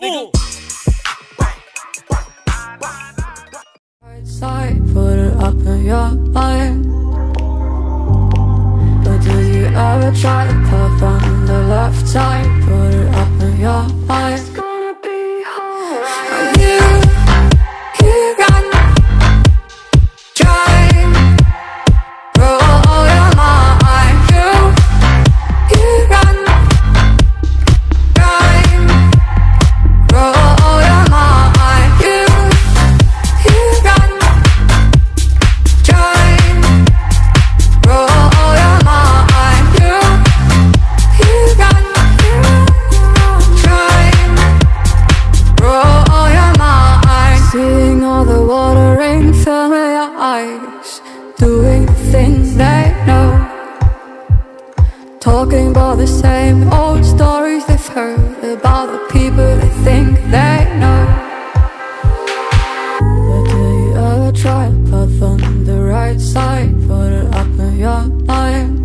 Nigga. Put it up in your mind. But do you ever try to puff on the left side? Put it up in your mind. It's gonna be hard. You got doing the things they know, talking about the same old stories they've heard about the people they think they know. But do you ever try to puff on the right side? Put it up in your mind.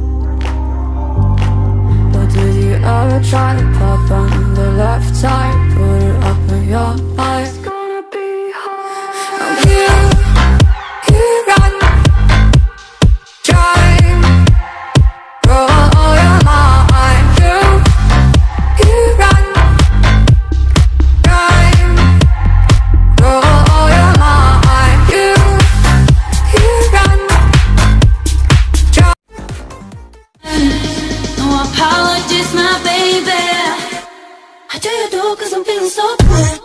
But do you ever try to puff on the left side? Put it up in your mind. It's gonna be hard. You got me. Apologies, my baby. I tell you though, 'cause I'm feeling so cool.